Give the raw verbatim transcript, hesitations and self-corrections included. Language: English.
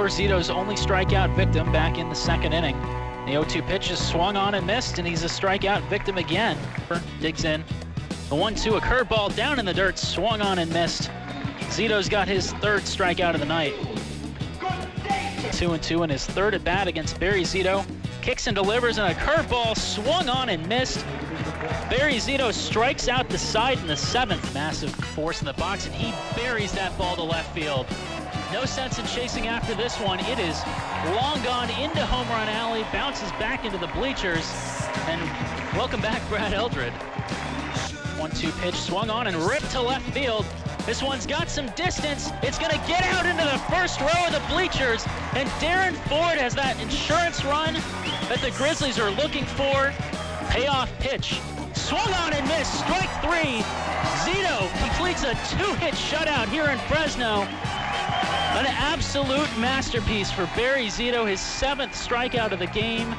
were Zito's only strikeout victim back in the second inning. The oh two pitch is swung on and missed, and he's a strikeout victim again. Digs in. The one two, a curveball down in the dirt, swung on and missed. Zito's got his third strikeout of the night. two and two in his third at bat against Barry Zito. Kicks and delivers, and a curveball swung on and missed. Barry Zito strikes out the side in the seventh. Massive force in the box, and he buries that ball to left field. No sense in chasing after this one. It is long gone into home run alley, bounces back into the bleachers, and welcome back, Brad Eldred. one two pitch swung on and ripped to left field. This one's got some distance. It's gonna get out into the first row of the bleachers, and Darren Ford has that insurance run that the Grizzlies are looking for. Payoff pitch. Swung on and missed, strike three. Zito completes a two-hit shutout here in Fresno. An absolute masterpiece for Barry Zito, his seventh strikeout of the game.